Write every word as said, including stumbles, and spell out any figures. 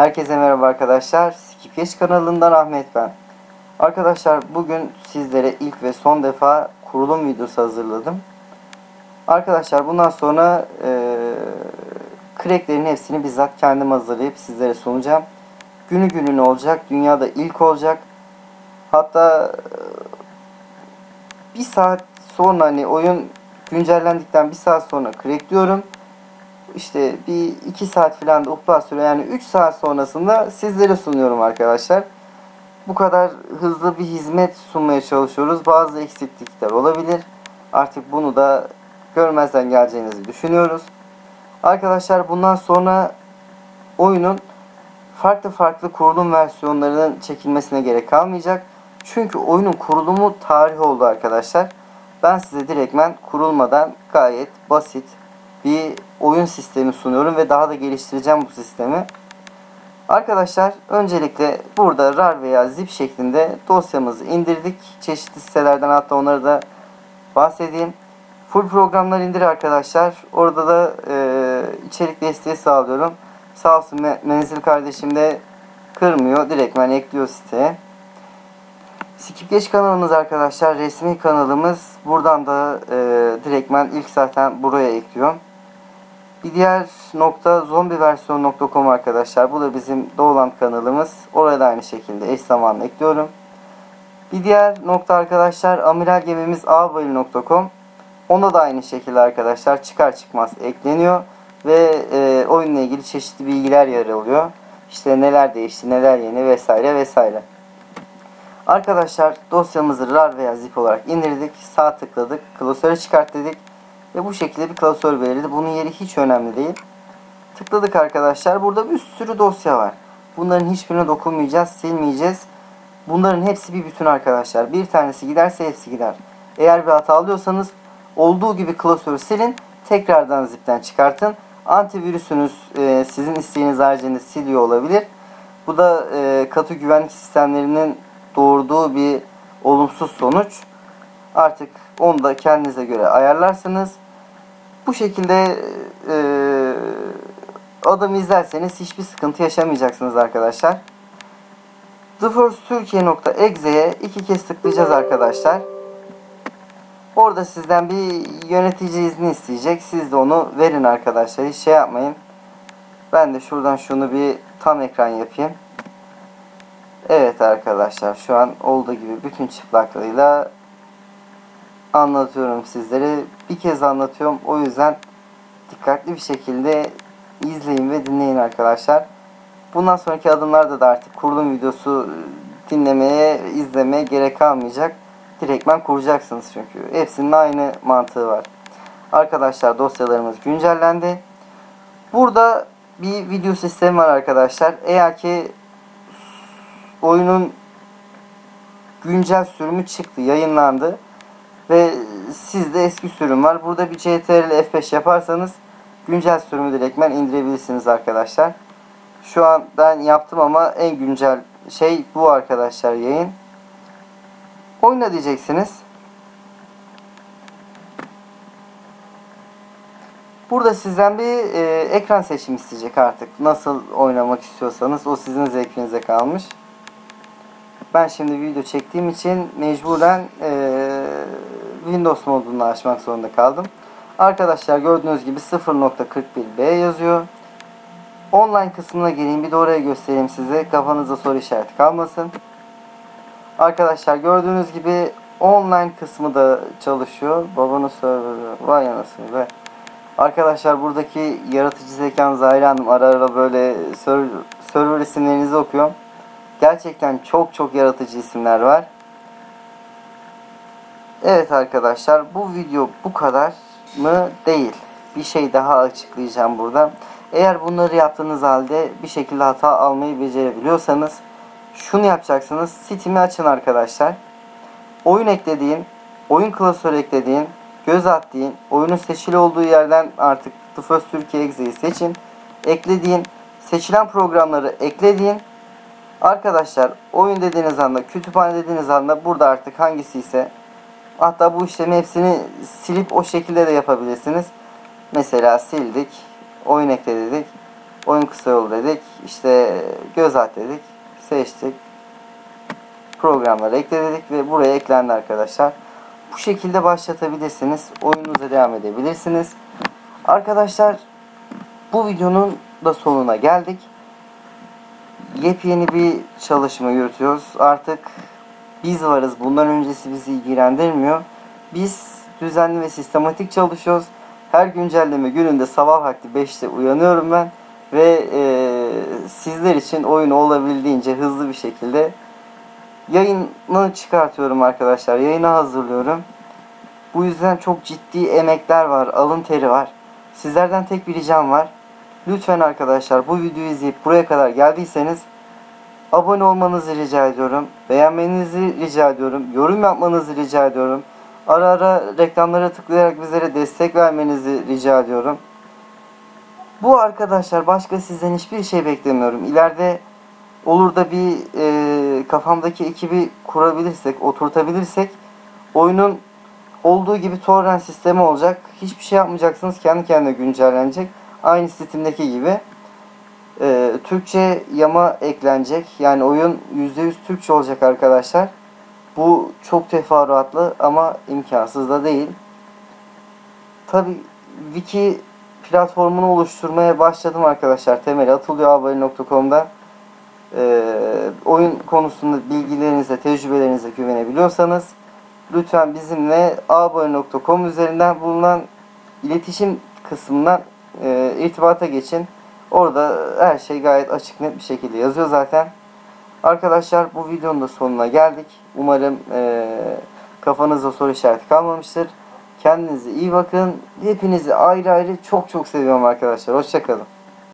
Herkese merhaba arkadaşlar. Skip Geç kanalından Ahmet ben. Arkadaşlar bugün sizlere ilk ve son defa kurulum videosu hazırladım. Arkadaşlar bundan sonra e, cracklerin hepsini bizzat kendim hazırlayıp sizlere sunacağım. Günü gününe olacak. Dünyada ilk olacak. Hatta e, bir saat sonra hani oyun güncellendikten bir saat sonra crackliyorum. İşte bir iki saat filan da upload sürüyor. Yani üç saat sonrasında sizlere sunuyorum arkadaşlar. Bu kadar hızlı bir hizmet sunmaya çalışıyoruz. Bazı eksiklikler olabilir. Artık bunu da görmezden geleceğinizi düşünüyoruz. Arkadaşlar bundan sonra oyunun farklı farklı kurulum versiyonlarının çekilmesine gerek kalmayacak. Çünkü oyunun kurulumu tarih oldu arkadaşlar. Ben size direktmen kurulmadan gayet basit bir oyun sistemi sunuyorum ve daha da geliştireceğim bu sistemi. Arkadaşlar öncelikle burada rar veya zip şeklinde dosyamızı indirdik. Çeşitli sitelerden, hatta onları da bahsedeyim. Full programlar indir arkadaşlar. Orada da e, içerik desteği sağlıyorum. Sağ olsun Menzil kardeşim de kırmıyor. Direktmen ekliyor siteye. Skip Geç kanalımız arkadaşlar, resmi kanalımız. Buradan da e, direktmen ilk zaten buraya ekliyorum. Bir diğer nokta zombi versiyonu nokta com arkadaşlar. Bu da bizim doğulan kanalımız. Oraya da aynı şekilde eş zamanlı ekliyorum. Bir diğer nokta arkadaşlar amiral gemimiz abayil nokta com. Onda da aynı şekilde arkadaşlar çıkar çıkmaz ekleniyor. Ve e, oyunla ilgili çeşitli bilgiler yer alıyor. İşte neler değişti, neler yeni vesaire vesaire. Arkadaşlar dosyamızı rar veya zip olarak indirdik. Sağ tıkladık. Klasöre çıkart dedik. Ve bu şekilde bir klasör belirledi. Bunun yeri hiç önemli değil. Tıkladık arkadaşlar. Burada bir sürü dosya var. Bunların hiçbirine dokunmayacağız. Silmeyeceğiz. Bunların hepsi bir bütün arkadaşlar. Bir tanesi giderse hepsi gider. Eğer bir hata alıyorsanız olduğu gibi klasörü silin. Tekrardan zipten çıkartın. Antivirüsünüz e, sizin isteğiniz haricinde siliyor olabilir. Bu da e, katı güvenlik sistemlerinin doğurduğu bir olumsuz sonuç. Artık onu da kendinize göre ayarlarsınız. Bu şekilde e, adımı izlerseniz hiçbir sıkıntı yaşamayacaksınız arkadaşlar. The Forest Türkçe.exe'ye iki kez tıklayacağız arkadaşlar. Orada sizden bir yönetici izni isteyecek. Siz de onu verin arkadaşlar. Hiç şey yapmayın. Ben de şuradan şunu bir tam ekran yapayım. Evet arkadaşlar, şu an olduğu gibi bütün çıplaklığıyla anlatıyorum sizlere. Bir kez anlatıyorum. O yüzden dikkatli bir şekilde izleyin ve dinleyin arkadaşlar. Bundan sonraki adımlarda da artık kurulum videosu dinlemeye, izlemeye gerek kalmayacak. Direktmen kuracaksınız çünkü. Hepsinin aynı mantığı var. Arkadaşlar dosyalarımız güncellendi. Burada bir video sistemi var arkadaşlar. Eğer ki oyunun güncel sürümü çıktı, yayınlandı ve sizde eski sürüm var. Burada bir control F beş yaparsanız güncel sürümü direktmen indirebilirsiniz arkadaşlar. Şu an ben yaptım ama en güncel şey bu arkadaşlar, yayın. Oyna diyeceksiniz. Burada sizden bir e, ekran seçimi isteyecek artık. Nasıl oynamak istiyorsanız o sizin zevkinize kalmış. Ben şimdi video çektiğim için mecburen e, Windows modunu açmak zorunda kaldım. Arkadaşlar gördüğünüz gibi sıfır nokta kırk bir B yazıyor. Online kısmına geleyim, bir de oraya göstereyim size. Kafanızda soru işareti kalmasın. Arkadaşlar gördüğünüz gibi online kısmı da çalışıyor. Babanın serverı var ya, nasıl be. Arkadaşlar buradaki yaratıcı zekanıza hayranım. Ara ara böyle server, server isimlerinizi okuyorum. Gerçekten çok çok yaratıcı isimler var. Evet arkadaşlar, bu video bu kadar mı? Değil. Bir şey daha açıklayacağım burada. Eğer bunları yaptığınız halde bir şekilde hata almayı becerebiliyorsanız şunu yapacaksınız. Steam'i açın arkadaşlar. Oyun eklediğin, oyun klasörü eklediğin, göz attığın, oyunun seçili olduğu yerden artık The Forest Türkçe.exe'yi seçin. Eklediğin, seçilen programları eklediğin. Arkadaşlar oyun dediğiniz anda, kütüphane dediğiniz anda burada artık hangisi ise, hatta bu işlemi hepsini silip o şekilde de yapabilirsiniz. Mesela sildik, oyun ekle dedik. Oyun kısa yolu dedik. İşte göz at dedik. Seçtik. Programları ekle dedik ve buraya eklendi arkadaşlar. Bu şekilde başlatabilirsiniz. Oyununuza devam edebilirsiniz. Arkadaşlar bu videonun da sonuna geldik. Yepyeni bir çalışma yürütüyoruz. Artık biz varız. Bundan öncesi bizi ilgilendirmiyor. Biz düzenli ve sistematik çalışıyoruz. Her güncelleme gününde sabah vakti beşte uyanıyorum ben. Ve e, sizler için oyunu olabildiğince hızlı bir şekilde yayını çıkartıyorum arkadaşlar. Yayına hazırlıyorum. Bu yüzden çok ciddi emekler var. Alın teri var. Sizlerden tek bir ricam var. Lütfen arkadaşlar bu videoyu izleyip buraya kadar geldiyseniz abone olmanızı rica ediyorum. Beğenmenizi rica ediyorum. Yorum yapmanızı rica ediyorum. Ara ara reklamlara tıklayarak bizlere destek vermenizi rica ediyorum. Bu arkadaşlar başka sizden hiçbir şey beklemiyorum. İleride olur da bir e, kafamdaki ekibi kurabilirsek, oturtabilirsek oyunun olduğu gibi torrent sistemi olacak. Hiçbir şey yapmayacaksınız. Kendi kendine güncellenecek. Aynı Steam'deki gibi. E, Türkçe yama eklenecek. Yani oyun yüzde yüz Türkçe olacak arkadaşlar. Bu çok teferruatlı ama imkansız da değil. Tabii wiki platformunu oluşturmaya başladım arkadaşlar. Temeli atılıyor abayil nokta com'da. Ee, oyun konusunda bilgilerinize, tecrübelerinize güvenebiliyorsanız lütfen bizimle abayil nokta com üzerinden bulunan iletişim kısmından e, irtibata geçin. Orada her şey gayet açık, net bir şekilde yazıyor zaten. Arkadaşlar bu videonun da sonuna geldik. Umarım e, kafanızda soru işareti kalmamıştır. Kendinize iyi bakın. Hepinizi ayrı ayrı çok çok seviyorum arkadaşlar. Hoşça kalın.